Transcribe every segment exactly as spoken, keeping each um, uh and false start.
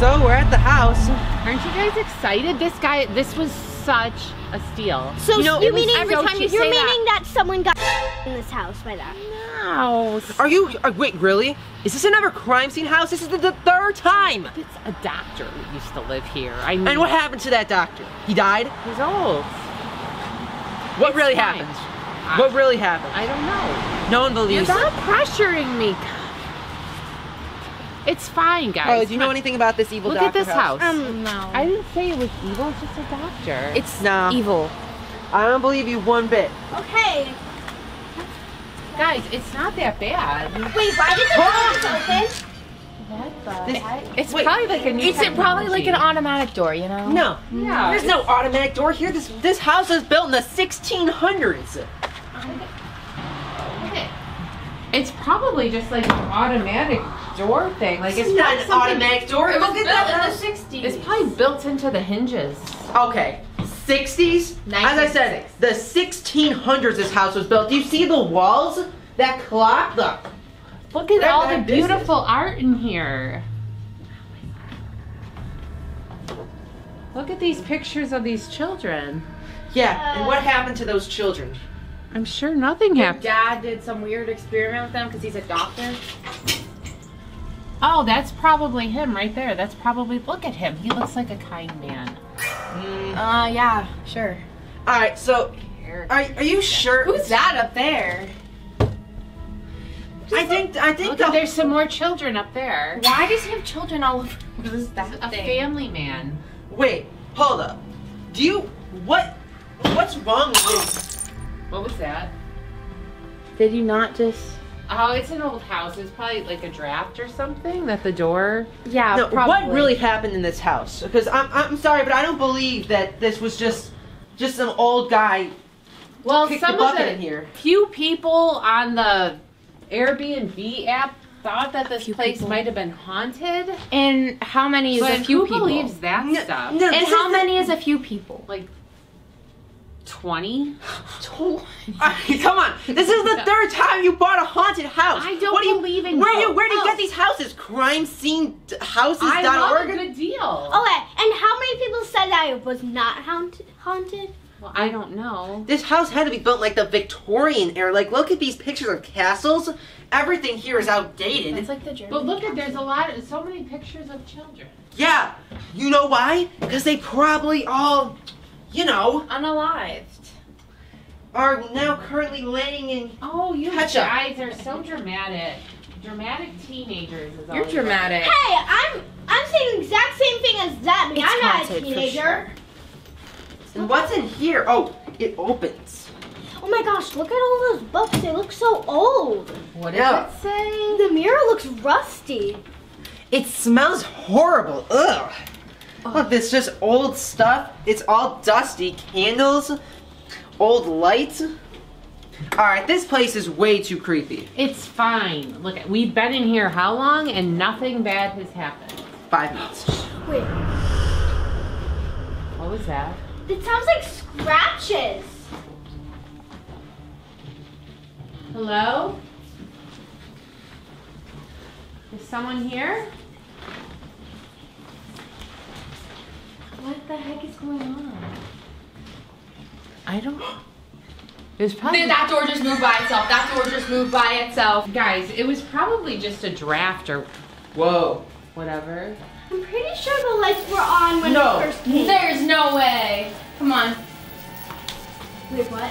So we're at the house. Aren't you guys excited? This guy, this was such a steal. So you know, you're meaning every time you you're meaning that. that someone got in this house by that? No. Are you? Are, wait, really? Is this another crime scene house? This is the, the third time. It's a doctor who used to live here. I mean, and what happened to that doctor? He died. He's old. What it's really time. happened? I, what really happened? I don't know. No one believes. You're not pressuring me. It's fine, guys. Oh, do you know anything about this evil doctor? Look at this house. house. Um, no. I didn't say it was evil, it's just a doctor. It's no. evil. I don't believe you one bit. Okay. Guys, it's not that bad. Wait, why did the door open? What the heck? It's Wait, probably like a new It's probably like an automatic door, you know? No. No. There's no automatic door here. This this house was built in the sixteen hundreds. It's probably just like an automatic door thing. Like it's not an automatic door. It was built in the sixties. It's probably built into the hinges. Okay, sixties. As I said, the sixteen hundreds this house was built. Do you see the walls? That clock? Look. Look at all the beautiful art in here. Look at these pictures of these children. Yeah, and what happened to those children? I'm sure nothing happened. Your dad did some weird experiment with them because he's a doctor. Oh, that's probably him right there. That's probably, look at him. He looks like a kind man. Mm. Uh, yeah, sure. All right, so, are, are you sure? Who's that up there? Just I think, I think the, there's some more children up there. Why does he have children all over? What is that a thing? family man. Wait, hold up. Do you, what, what's wrong with this? What was that? Did you not just... Oh, it's an old house. It's probably like a draft or something that the door... Yeah, no, probably. What really happened in this house? Because I'm, I'm sorry, but I don't believe that this was just just some old guy well, kicked some the bucket of the in here. Few people on the Airbnb app thought that this few place people. might have been haunted. And how many is but a few who people? Who believes that no, stuff? No, and how many is a few people? Like... twenty? twenty? Right, come on. This is the third time you bought a haunted house. I don't what do you, believe in Where do you, where do you get these houses? crime scene houses dot org? I love a good deal. Okay, and how many people said that it was not haunted? Well, I don't know. This house had to be built like the Victorian era. Like, look at these pictures of castles. Everything here is outdated. It's like the German But look at, there's a lot of, so many pictures of children. Yeah. You know why? Because they probably all... You know, unalived. Are now currently laying in. Oh, you ketchup. guys are so dramatic. Dramatic teenagers. Is all You're dramatic. Right. Hey, I'm I'm saying the exact same thing as that. It's I'm not a teenager. Sure. And what's in here? Oh, it opens. Oh my gosh! Look at all those books. They look so old. What does yeah. it say? The mirror looks rusty. It smells horrible. Ugh. Oh. Look, it's just old stuff. It's all dusty. Candles, old lights. Alright, this place is way too creepy. It's fine. Look, we've been in here how long and nothing bad has happened? Five minutes. Wait. What was that? It sounds like scratches. Hello? Is someone here? What the heck is going on? I don't... There's probably... That door just moved by itself. That door just moved by itself. Guys, it was probably just a draft or... Whoa. Whatever. I'm pretty sure the lights were on when no. we first came. There's no way. Come on. Wait, what?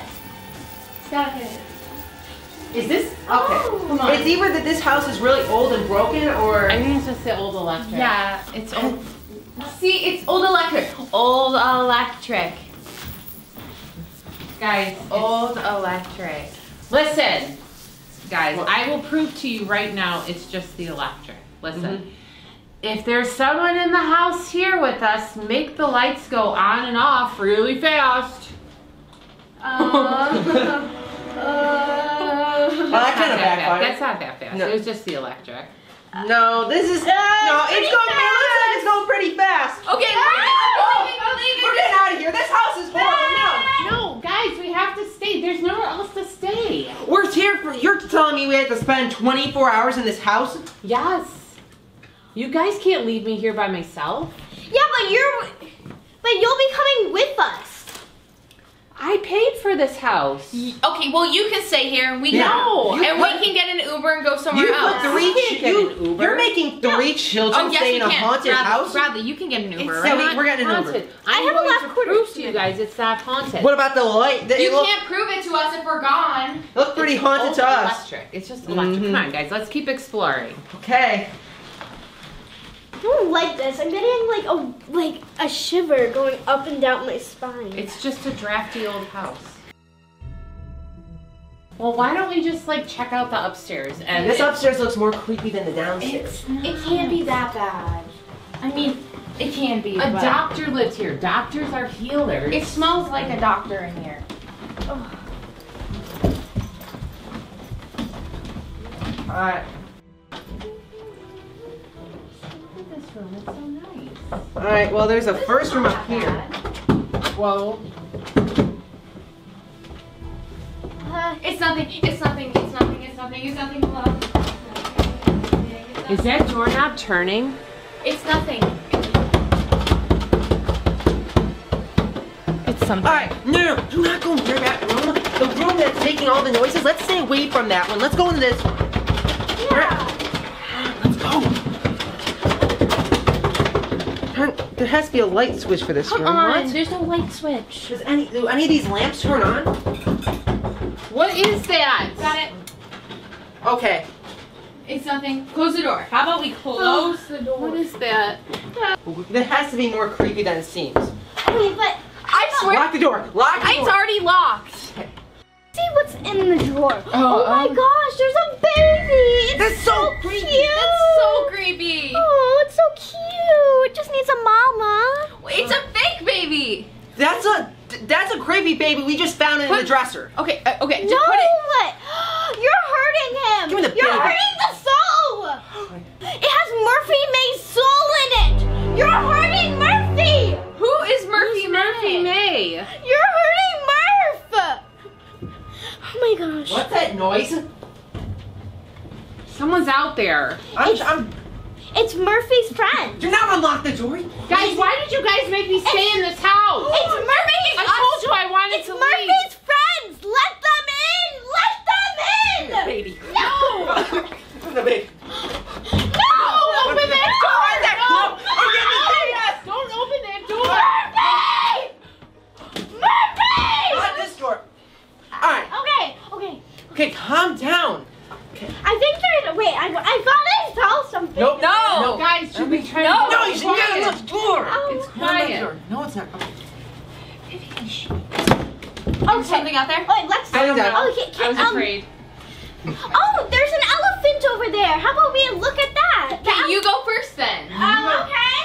Stop it. Is this? Okay. Oh, come on. It's either that this house is really old and broken or... I think it's just the old electric. Yeah, it's old... See, it's old electric. Old electric. Guys, old electric. Listen, guys, well, I will prove to you right now it's just the electric. Listen, mm-hmm. if there's someone in the house here with us, make the lights go on and off really fast. Uh, uh, well, that kind of backfired. That's not that fast. No. It was just the electric. No, this is, uh, no, it's going, it looks like it's going pretty fast. Okay, ah, we're, leaving, we're, leaving. we're getting out of here. This house is horrible, no. No, guys, we have to stay. There's nowhere else to stay. We're here for, you're telling me we have to spend twenty-four hours in this house? Yes. You guys can't leave me here by myself. Yeah, but you're, but you'll be coming with us. I paid for this house. Okay, well you can stay here and we yeah. no, you and put, we can get an Uber and go somewhere you else. Put three you can get an Uber. You're making three no. children oh, yes, stay in a haunted Bradley, house. Bradley, you can get an Uber. It's right? not we're getting an Uber. I have a lot of proof to you guys. It's not haunted. What about the light? The, you look, can't prove it to us if we're gone. It looks pretty it's haunted to us. Electric. It's just electric. Mm-hmm. Come on, guys. Let's keep exploring. Okay. I don't like this. I'm getting like a like a shiver going up and down my spine. It's just a drafty old house. Well, why don't we just like check out the upstairs? And this upstairs looks more creepy than the downstairs. It's, it can't be that bad. I mean, it can be. A doctor lives here. Doctors are healers. It smells like a doctor in here. Ugh. All right. Room. It's so nice. All right, well, there's a this first room up here. Whoa. Uh, it's nothing, it's nothing, it's nothing, it's nothing, it's nothing, it's nothing. Is that doorknob turning? It's nothing. It's something. All right, no, no, do not go near that room. The room that's making all the noises, let's stay away from that one. Let's go into this one. Yeah. Let's go. There has to be a light switch for this Come room. Come on, what? There's no light switch. Does any do any of these lamps turn on? What is that? Got it. Okay. It's nothing. Close the door. How about we close oh, the door? What is that? That has to be more creepy than it seems. Okay, but I swear. Lock the door. Lock the door. It's already locked. Okay. See what's in the drawer. Oh, oh my um, gosh, there's a baby. It's that's so, so creepy. Cute. That's so creepy. Oh, it's so cute. It just needs a mama. It's a fake baby. That's a that's a creepy baby. We just found it put, in the dresser. Okay, uh, okay. Just no, put it. You're hurting him. Give me the You're baby. hurting the soul. It has Murphy May's soul in it. You're hurting Murphy. Who is Murphy Who's Murphy May? May? You're hurting Murph. Oh my gosh. What's that noise? Someone's out there. I'm, it's, I'm, it's Murphy's friend. You're not unlock the door. Guys, why did you guys make me stay in this house? It's Murphy's friend. I told you I wanted to leave. It's Murphy's friends. Let them in. Let them in. The baby. No. The baby. No. Don't open that door. No. Don't open that door. Murphy. Murphy. Not this door. All right. Okay. Okay. Okay, calm down. Okay. I think there's. Wait, I, I thought I saw something. Nope. No, no, guys, should we try? No, no, you should get out of the door. Oh, it's quiet. Door. No, it's not. Okay. Oh, something out there. Wait, let's. I don't know. Okay, can, I was um, afraid. Oh, there's an elephant over there. How about we look at that? Okay, you go first then. Um, okay.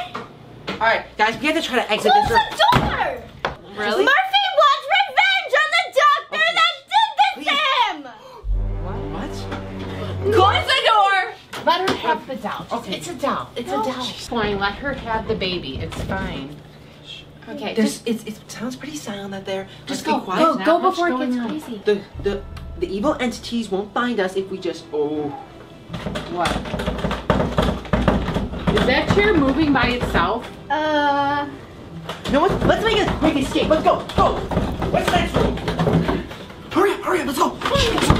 All right, guys, we have to try to exit Close this door. Close the door. Really? Murphy Close the door! Let her have the doll. Okay. It's a doll. It's no. a doll. It's fine. Let her have the baby. It's fine. Okay. Just, it's, it sounds pretty silent out there. Just Let's go. Be quiet. Go, go, go before it gets on. crazy. The, the, the evil entities won't find us if we just... Oh. What? Is that chair moving by itself? Uh... You know what? Let's make a quick escape. Let's go. Go. What's the next room? Hurry up. Hurry up. Let's go. Let's go.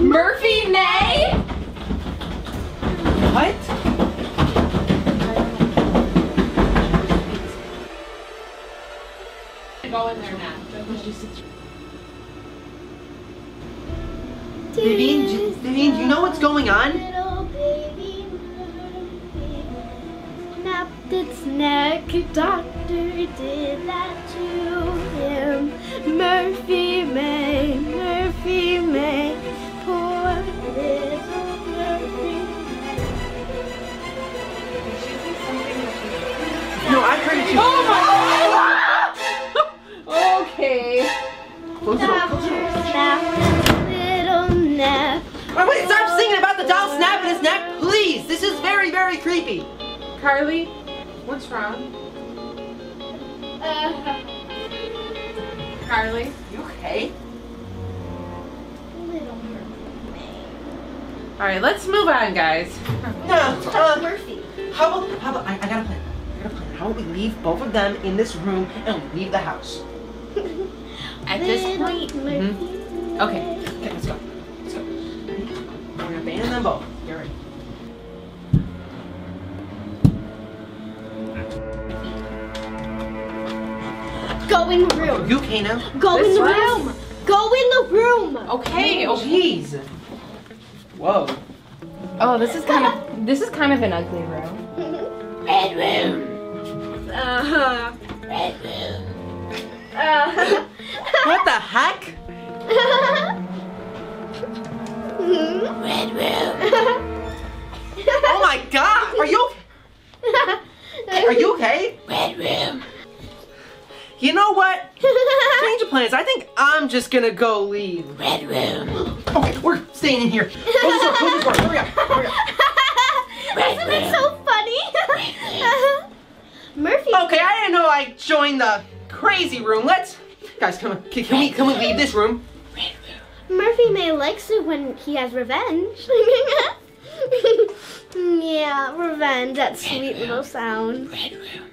Murphy May? What? Go in there now. Vivian, do, Vivian, do you know what's going on? Little baby Murphy snapped its neck. Doctor did that to him. Murphy May, Murphy May. No, I heard it. Oh my God! Okay. Close it up. Little neck. Wait, wait, stop singing about the doll snapping his neck, please. This is very, very creepy. Carly, what's wrong? Uh. Carly? You okay? Little Mermaid. All right, let's move on, guys. No, uh, Murphy. How about, how about, I, I got a plan. I got a plan. How about we leave both of them in this room and leave the house? At this point, mm-hmm. okay. Okay, let's go. Let's go. We're gonna abandon them both. You're right. Go in the room. Okay, you can't now. Go this in the room. room. Go in the room. Okay. Oh, jeez. Whoa. Oh, this is kind of this is kind of an ugly room. Red room. Uh huh. Red room. Uh huh. What the heck? Red room. Oh my God. Are you? Are you okay? Red room. You know what? Change of plans. I think I'm just gonna go leave. Red room. Okay, we're staying in here. Close the door, close the door. Hurry up, hurry up. Red Isn't room. It so funny? uh, Murphy. Okay, I didn't know I joined the crazy room. Let's, guys, come on. Can, can we can we leave this room? Red room. Murphy may likes it when he has revenge. Yeah, revenge. That sweet little sound. Red room.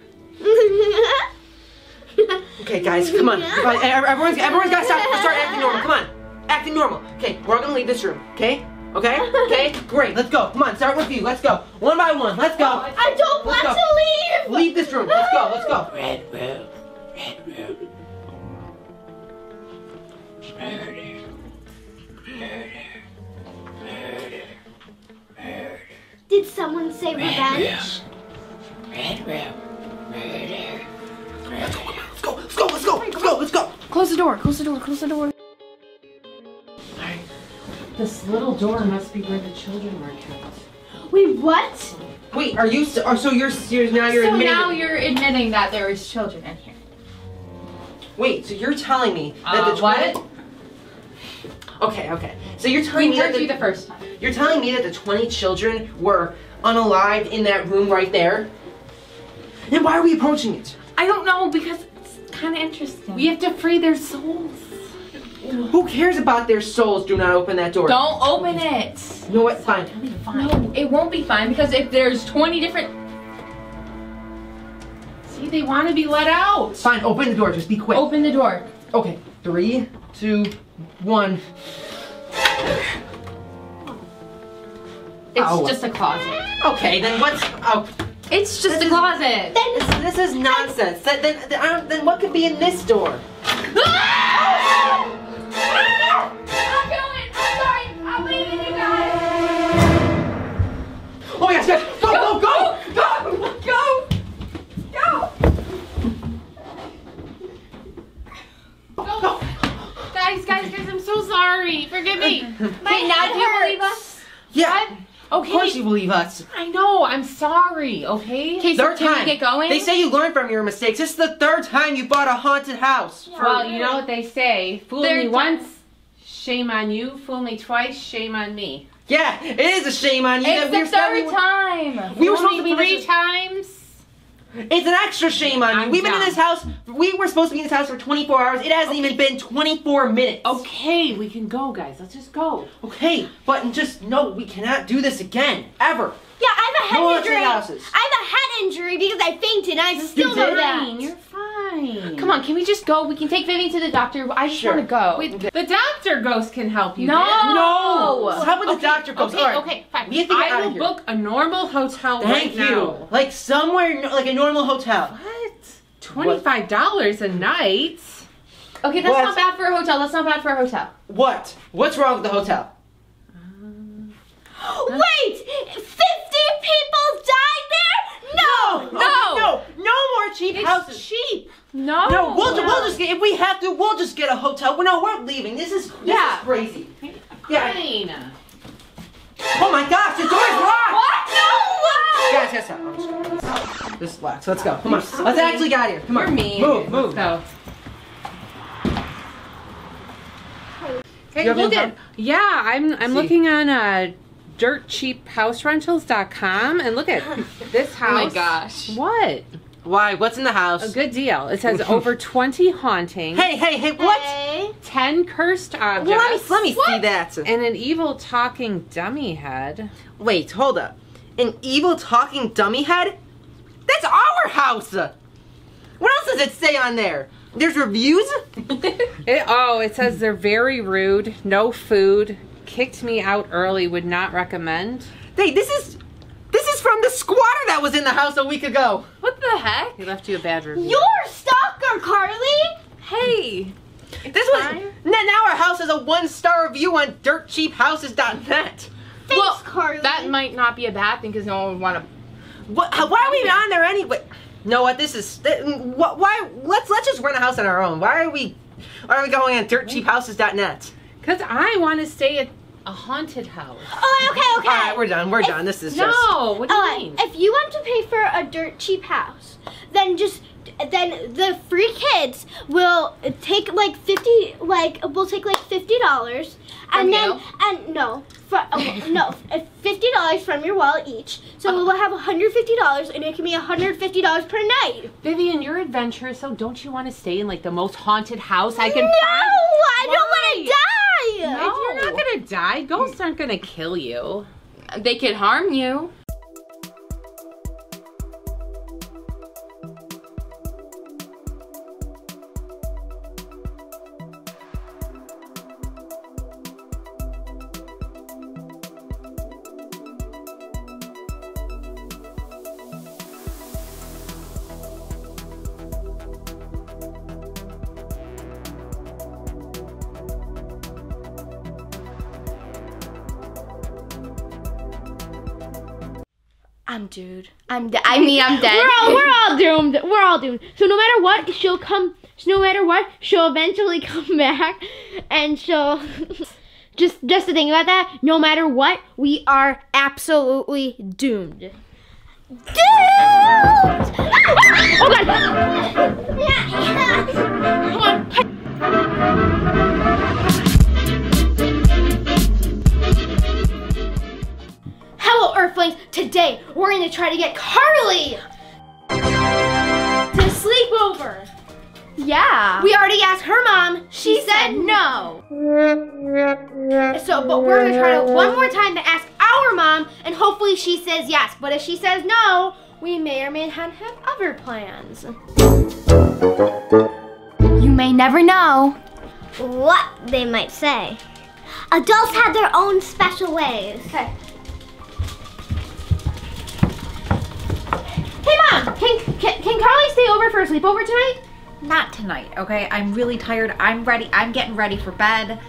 Okay, guys, come on. Come on. Everyone's, everyone's got to stop, start acting normal. Come on. Acting normal. Okay, we're all going to leave this room. Okay? Okay? Okay? Great. Let's go. Come on. Start with you. Let's go. One by one. Let's go. I don't want to leave. Leave this room. Let's go. Let's go. Red room. Red room. Murder. Murder. Murder. Murder. Did someone say revenge? Red room. Murder. Let's go, let's go, let's go, let's go, let's go, let's go. Close the door, close the door, close the door. Alright. This little door must be where the children were kept. Wait, what? Wait, are you, so, so you're, you're, now you're so admitting. So now you're admitting that there is children in here. Wait, so you're telling me that uh, the what? Okay, okay. So you're telling we me that the, you the first time. You're telling me that the twenty children were unalive in that room right there? Then why are we approaching it? I don't know, because it's kind of interesting. We have to free their souls. Who cares about their souls? Do not open that door. Don't open it. You know what? Fine. It'll be fine. No, it won't be fine, because if there's twenty different... See, they want to be let out. Fine, open the door. Just be quick. Open the door. Okay. Three, two, one. It's Ow. just a closet. Okay, then what's... Oh. It's just this a closet. Is, this, this is nonsense. Then, then, then, I don't, then what could be in this door? Ah! I'm going. I'm sorry. I'm leaving you guys. Oh my gosh! Yes. Go, go, go, go, go, go, go, go, go. Guys, guys, guys! I'm so sorry. Forgive me. Wait, now do you believe us? Yeah. I'm Okay. Of course you believe us. I know. I'm sorry. Okay. Okay, so can we get going? They say you learn from your mistakes. This is the third time you bought a haunted house. Yeah. Well, you know what they say. Fool third me once, shame on you. Fool me twice, shame on me. Yeah, it is a shame on you. It's that the third we time. We, we were supposed to be three times. It's an extra shame on you. I'm We've been done. in this house. We were supposed to be in this house for twenty-four hours. It hasn't okay. even been twenty-four minutes. Okay, we can go, guys. Let's just go. Okay, but just no, we cannot do this again, ever. Yeah, I have a head no injury. I have a head injury because I fainted. I still know that. You're fine. Come on, can we just go? We can take Vivian to the doctor. I just sure. want to go. Wait, the doctor ghost can help you. No, no. How about okay, the doctor ghost? Okay, right. okay, fine. We have to get I out will of here. book a normal hotel Thank right you. now. Like somewhere, like a normal hotel. What? Twenty-five dollars a night. Okay, that's what? not bad for a hotel. That's not bad for a hotel. What? What's wrong with the hotel? Um, Wait. People died there? No! No! No! No, no more cheap it's houses. cheap. No. No, we'll, yeah. we'll just get, if we have to, we'll just get a hotel. Well, no, we're leaving. This is, this yeah. is crazy. Yeah. Fine. Oh my gosh, the door's locked! What? No! Guys, guys, guys. This is locked, so let's go. Come on. So let's mean. actually get out of here. Come You're on. Mean. Move, move. Go. Hey, you look at, yeah, I'm, I'm looking on a... Uh, dirt cheap house rentals dot com and look at this house. Oh my gosh. What? Why? What's in the house? A good deal. It says over twenty hauntings. Hey, hey, hey, what? Hey. ten cursed objects. Let me, let me see that. And an evil talking dummy head. Wait, hold up. An evil talking dummy head? That's our house! What else does it say on there? There's reviews? it, oh, it says they're very rude, no food, kicked me out early, would not recommend. Hey, this is... This is from the squatter that was in the house a week ago. What the heck? He left you a bad review. You're a stalker, Carly! Hey! This was, now our house is a one-star review on dirt cheap houses dot net. Thanks, well, Carly. That might not be a bad thing because no one would want to... What, why are we even on there anyway? You know what, this is... What, why? Let's let's just rent a house on our own. Why are we, why are we going on dirt cheap houses dot net? Because I want to stay at... a haunted house. Oh, okay, okay. Alright, we're done, we're if, done. This is no, just... No, what do you uh, mean? If you want to pay for a dirt cheap house, then just, then the free kids will take like fifty, like, will take like fifty dollars. And then, and no, for, no, fifty dollars from your wallet each. So oh. we'll have one hundred fifty dollars and it can be one hundred fifty dollars per night. Vivian, you're adventurous, so don't you want to stay in like the most haunted house I can no, find? No, I Why? don't want to die. No. If you're not gonna die, ghosts aren't gonna kill you. They could harm you. I'm dude. I'm. De I mean, I'm dead. We're all. We're all doomed. We're all doomed. So no matter what, she'll come. No matter what, she'll eventually come back, and she'll. just, just the thing about that. No matter what, we are absolutely doomed. Doomed. Oh God! Come on. Hello, Earthlings. Today, we're going to try to get Carly to sleep over. Yeah. We already asked her mom. She, she said, said no. So, but we're going to try to one more time to ask our mom, and hopefully she says yes. But if she says no, we may or may not have other plans. You may never know what they might say. Adults have their own special ways. Okay. Hey Mom, can, can, can Carly stay over for a sleepover tonight? Not tonight, okay? I'm really tired, I'm ready, I'm getting ready for bed.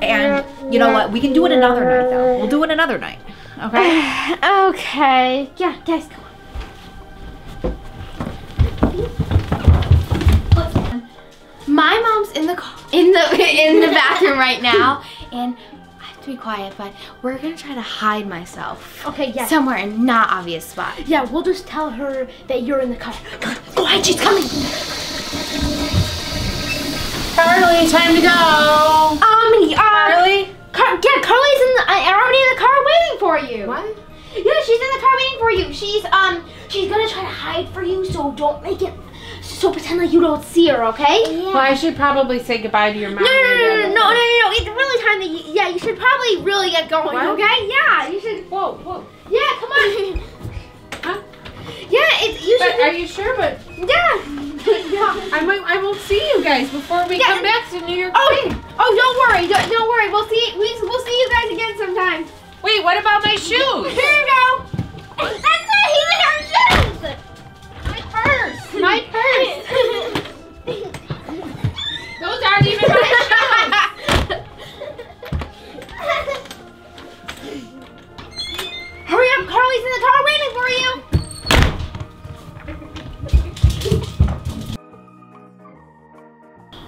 And you know what, we can do it another night though. We'll do it another night, okay? Uh, okay, yeah, guys, come on. My mom's in the, in the, in the bathroom right now, and to be quiet, but we're gonna try to hide myself. Okay, yeah. Somewhere in a not obvious spot. Yeah, we'll just tell her that you're in the car. Come on, go hide, she's coming. Carly, time to go. Um, uh, Carly? Car yeah, Carly's in the, uh, already in the car waiting for you. What? Yeah, she's in the car waiting for you. She's, um, she's gonna try to hide for you, so don't make it, so pretend like you don't see her, okay? Yeah. Well, I should probably say goodbye to your mom. No, no, no, no, no, no, no, no, no, it's really time that you, yeah, you should probably really get going, what? Okay? Yeah, you should, whoa, whoa. Yeah, come on. Huh? Yeah, it's, you but should. Are you sure, but? Yeah. yeah. I might, I won't see you guys before we yeah, come back to New York City. Oh, oh, don't worry, don't, don't worry. We'll see, we, we'll see you guys again sometime. Wait, what about my shoes? Here you go. That's not even our shoes. Purse. My purse. Those aren't even my shoes. Hurry up, Carly's in the car waiting for you.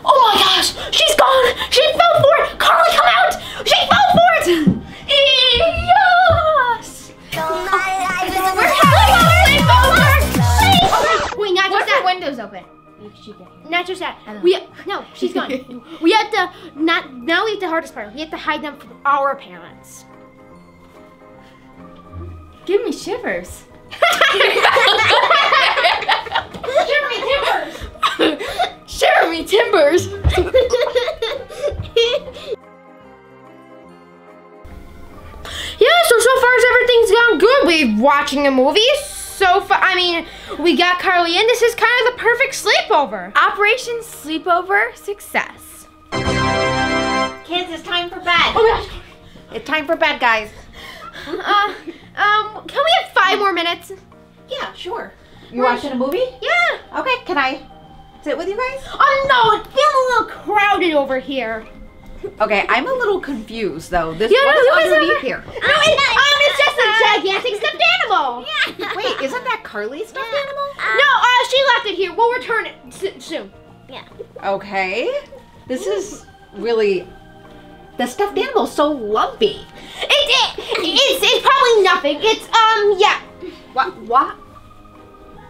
Oh my gosh, she's gone. She fell for it. Carly, come out. She fell for it. Yes. Oh. We're having a sleepover. Wait, not just that. Windows open. Not just that. We no, she's gone. we have to not now. We have the hardest part. We have to hide them from our parents. Give me shivers. Jeremy Timbers! Jeremy Timbers! Yeah, so so far everything's gone good. We're watching a movie. So far, I mean, we got Carly in. This is kind of the perfect sleepover. Operation Sleepover Success. Kids, it's time for bed. Oh gosh. It's time for bed, guys. uh, um, can we have five more minutes? Yeah, sure. You're We're watching a movie? Yeah. Okay, can I sit with you guys? Oh no, it feels a little crowded over here. Okay, I'm a little confused though. This yeah, what no, is underneath here? No, it's, um, it's just a gigantic stuffed animal. Yeah. Wait, isn't that Carly's stuffed yeah. animal? Um, no, uh, she left it here. We'll return it soon. Yeah. Okay. This is really the stuffed animal's so lumpy. It, it it's it's probably nothing. It's um yeah. What what?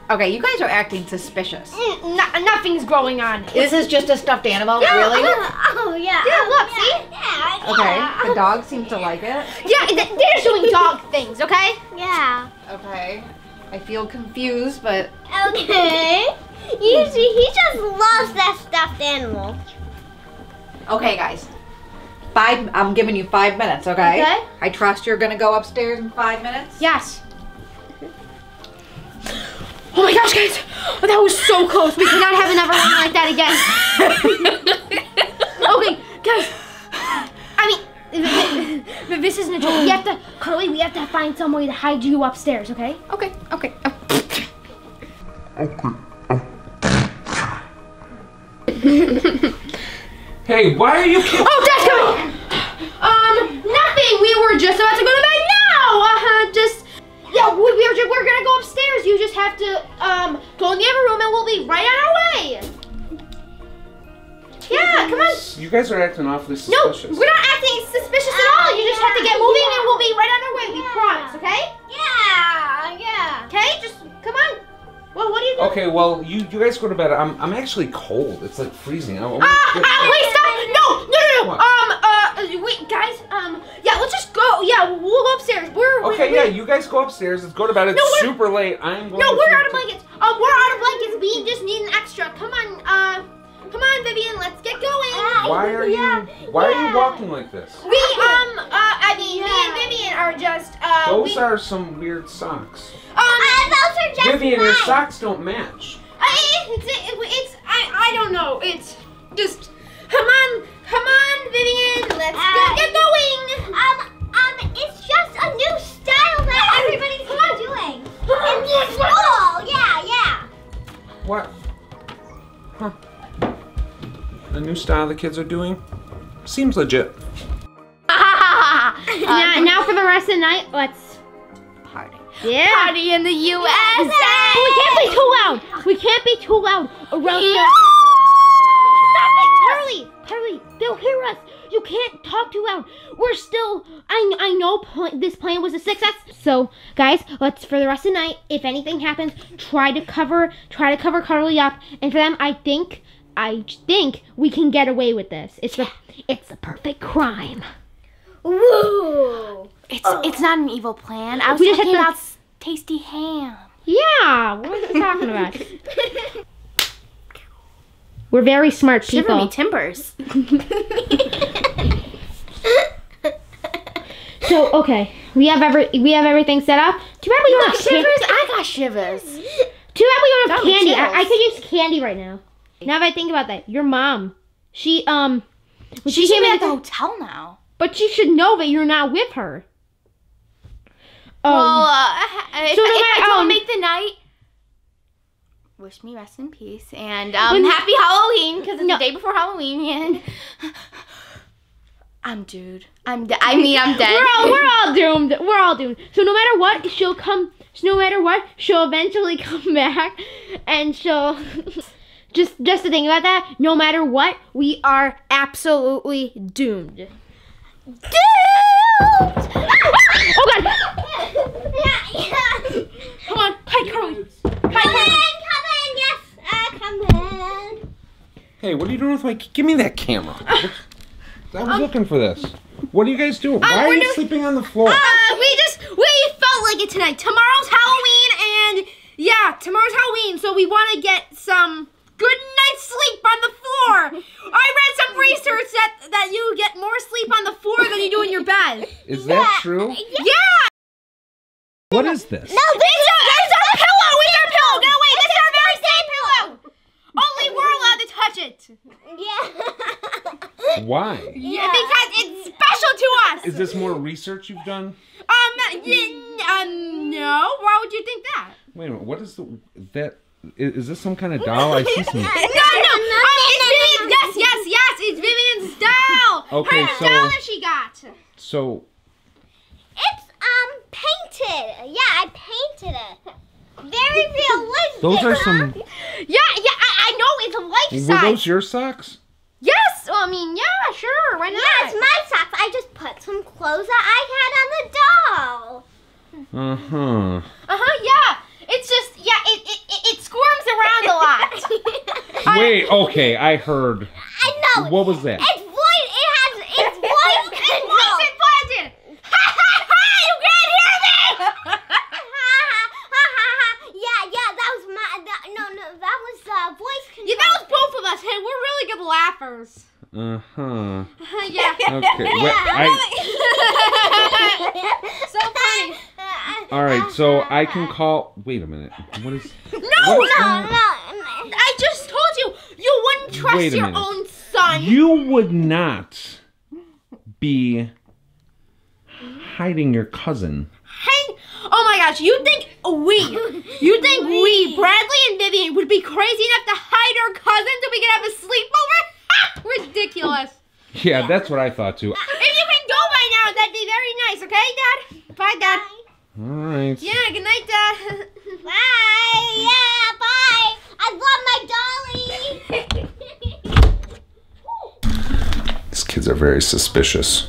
Okay, you guys are acting suspicious. Mm, no, nothing's going on. This is just a stuffed animal, yeah, really? Uh, oh, yeah. Yeah, um, look, yeah, see? Yeah, okay, yeah. The dog seems to like it. Yeah, they're doing dog things, okay? Yeah. Okay. I feel confused, but... Okay. You see, he just loves that stuffed animal. Okay, guys. Five. I'm giving you five minutes, okay? Okay. I trust you're going to go upstairs in five minutes? Yes. Oh my gosh, guys! Oh, that was so close. We cannot have another one like that again. Okay, guys. I mean, this isn't a joke. We have to, Carly. We have to find some way to hide you upstairs. Okay? Okay. Okay. Okay. Hey, why are you? Oh, Dad's coming. Um, nothing. We were just about to go to bed. Now, uh huh. Just. Yeah, we, we're, just, we're gonna go upstairs. You just have to um, go in the other room and we'll be right on our way. Yeah, come on. You guys are acting awfully suspicious. No, we're not acting suspicious at all. You just have to get moving and we'll be right on our way. We promise, okay? Yeah, yeah. Okay, just come on. Well, what do you do? Okay, well, you, you guys go to bed. I'm, I'm actually cold. It's like freezing. I, I uh, uh, wait, stop. No, no, no, no. Um, uh, wait, guys, um, yeah, let's just go. Yeah, we'll go upstairs. We're, we're Okay, we're, yeah, you guys go upstairs. Let's go to bed. It's no, super late. I'm going No, to we're out of blankets. Um, we're out of blankets. We just need an extra. Come on, uh, come on, Vivian. Let's get going. Why are yeah, you, why yeah. are you walking like this? We, um, uh, I mean, yeah. me and Vivian are just, uh. Those we, are some weird socks. Um, uh, those are just Vivian, mine. Your socks don't match. I, it's, it, it's, I, I don't know. It's just, come on. Come on, Vivian, let's uh, go, get going! Um, um, it's just a new style that yeah. everybody's been doing. And it's cool, yeah, yeah. What? Huh. The new style the kids are doing? Seems legit. um, now, now for the rest of the night, let's party. Yeah. Party in the U S A! We can't be too loud! We can't be too loud around yeah. the... Carly, Carly, they'll hear us. You can't talk too loud. We're still, I, I know pl this plan was a success. So guys, let's, for the rest of the night, if anything happens, try to cover, try to cover Carly up. And for them, I think, I think we can get away with this. It's the, it's the perfect crime. Woo! It's, oh. it's not an evil plan. I was we talking about tasty ham. Yeah, what was I talking about? We're very smart people. Shiver me timbers. So okay, we have every we have everything set up. Too bad we don't have shivers. I got shivers. Too bad we don't have candy. I, I could use candy right now. Now that I think about that, your mom, she um, she, she came at the hotel now. But she should know that you're not with her. Um, well, uh, if, so if I, I don't um, make the night. Wish me rest in peace, and um, happy Halloween, because it's no. the day before Halloween, and I'm dude. I'm de I mean, I'm dead. We're all, we're all doomed. We're all doomed. So no matter what, she'll come, so no matter what, she'll eventually come back, and she'll, just, just to think about that, no matter what, we are absolutely doomed. Doomed! Oh, God. Come on. Hi, Carly. Hi, Carly. Hey, what are you doing with my... Give me that camera. I was um, looking for this. What are you guys doing? Um, Why are you sleeping on the floor? Uh, we just... We felt like it tonight. Tomorrow's Halloween and... yeah, tomorrow's Halloween, so we want to get some good night's sleep on the floor. I read some research that, that you get more sleep on the floor than you do in your bed. Is yeah. that true? Yeah. yeah. What is this? No, this is our, this is our pillow. It's our pillow. Get away. This is our very same pillow. Only we're allowed to touch it. Yeah. Why? Yeah, because it's special to us. Is this more research you've done? Um, um, no. Why would you think that? Wait a minute. What is the that? Is this some kind of doll? I see some. No, no. Um, it's Vivian. Yes, yes, yes. It's Vivian's doll. Okay, Her so. doll that she got. So. Painted. Yeah, I painted it. Very realistic. Those are some. Huh? Yeah, yeah, I, I know it's a life size. Were those your socks? Yes. Well, I mean, yeah, sure. Why not? Yeah, it's my socks. I just put some clothes that I had on the doll. Uh huh. Uh huh. Yeah. It's just yeah. It it it squirms around a lot. Wait. Okay. I heard. I know. What was that? It's voice. It has. It's voice control. It's voice implanted. Laughers. Uh huh. Uh huh. Yeah. Okay. Yeah. Well, I... so funny. All right. So I can call. Wait a minute. What is? No, what is... no, no. I just told you you wouldn't trust Wait a your minute. own son. You would not be hiding your cousin. Hey! Oh my gosh! You think we? You think we. we, Bradley and Vivian, would be crazy enough to hide our cousin so we could have a sleepover? Ridiculous. Yeah, that's what I thought too. If you can go by now, that'd be very nice, okay, Dad? Bye, Dad. All right. Yeah, good night, Dad. Bye. Yeah, bye. I love my dolly. These kids are very suspicious.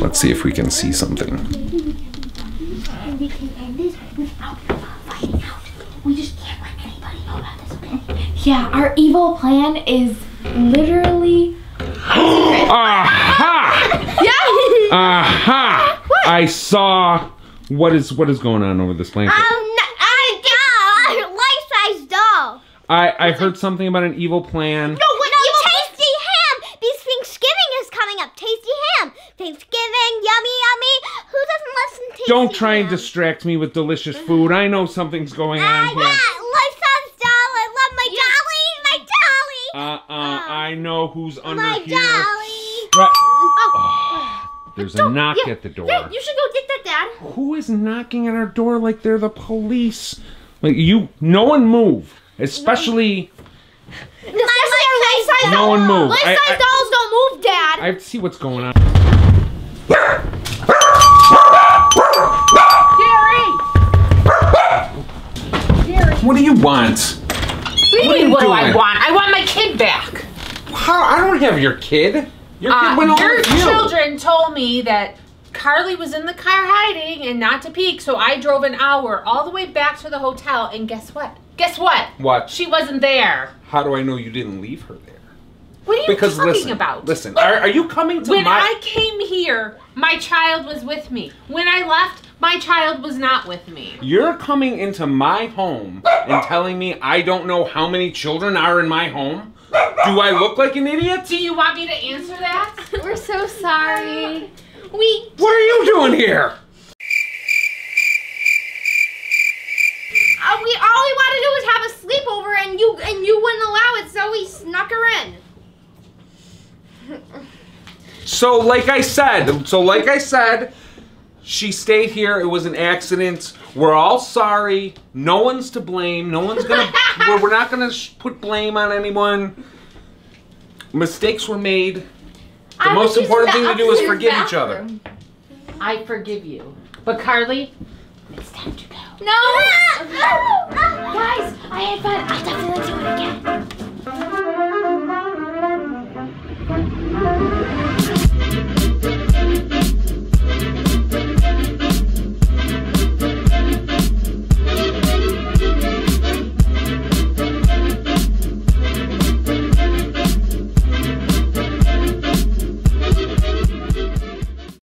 Let's see if we can see something. And we can end this without finding out. We just can't let anybody know about this, okay? Yeah, our evil plan is literally. Aha! Yeah. Aha! I saw what is what is going on over this blanket. Um, I got a life-size doll. I I heard something about an evil plan. No, what no, evil? Tasty ham. These Thanksgiving is coming up. Tasty ham. Thanksgiving, yummy, yummy. Who doesn't love some tasty? Don't try ham? and distract me with delicious food. I know something's going on uh, here. Yeah. Uh, uh, I know who's under My here. My dolly! Right. Oh. Oh. There's a knock yeah. at the door. Yeah, you should go get that, Dad. Who is knocking at our door like they're the police? Like, you, no one move. Especially... No, especially life size dolls. No one move. Life size I, I, dolls don't move, Dad. I have to see what's going on. Gary! What do you want? What, what do, you what do I want? I want my kid back. How? I don't have your kid. Your uh, kid went over with you. Your children told me that Carly was in the car hiding and not to peek, so I drove an hour all the way back to the hotel, and guess what? Guess what? What? She wasn't there. How do I know you didn't leave her there? What are you because talking listen, about? Listen, are, are you coming to when my... When I came here, my child was with me. When I left, my child was not with me. You're coming into my home and telling me I don't know how many children are in my home? Do I look like an idiot? Do you want me to answer that? We're so sorry. We... What are you doing here? Uh, we all we wanted to do was have a sleepover, and you and you wouldn't allow it, so we snuck her in. So, like I said, so like I said... She stayed here. It was an accident. We're all sorry. No one's to blame. No one's going to... We're not going to put blame on anyone. Mistakes were made. The I most important thing to do is forgive each other. I forgive you. But Carly, it's time to go. No! No! Guys, I had fun. I'll definitely do it again.